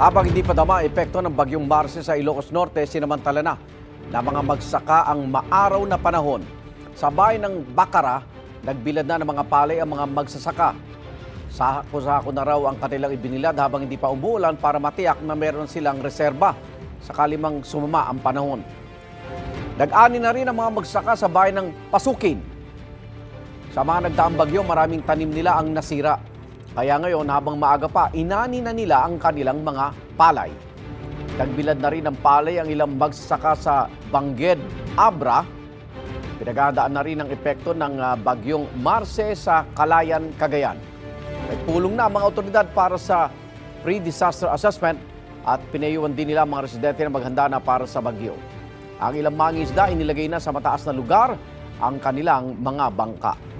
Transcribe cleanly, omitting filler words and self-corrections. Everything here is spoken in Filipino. Habang hindi pa dama epekto ng Bagyong Marce sa Ilocos Norte, sinamantala na ng mga magsaka ang maaraw na panahon. Sa bayan ng Bakara, nagbilad na ng mga palay ang mga magsasaka. Sako-sako na raw ang kanilang ibinilad habang hindi pa umuulan para matiyak na meron silang reserba sakali mang sumama ang panahon. Nag-ani na rin ang mga magsaka sa bayan ng Pasukin. Sa mga nagdaang bagyo, maraming tanim nila ang nasira. Kaya ngayon, habang maaga pa, inani na nila ang kanilang mga palay. Nagbilad na rin ng palay ang ilang magsasaka sa Bangged, Abra. Pinagandaan na rin ang epekto ng Bagyong Marce sa Kalayan, Cagayan. Nagpulong na ang mga otoridad para sa pre-disaster assessment at pinayuan din nila ang mga residente na maghanda na para sa bagyo. Ang ilang mangisda inilagay na sa mataas na lugar ang kanilang mga bangka.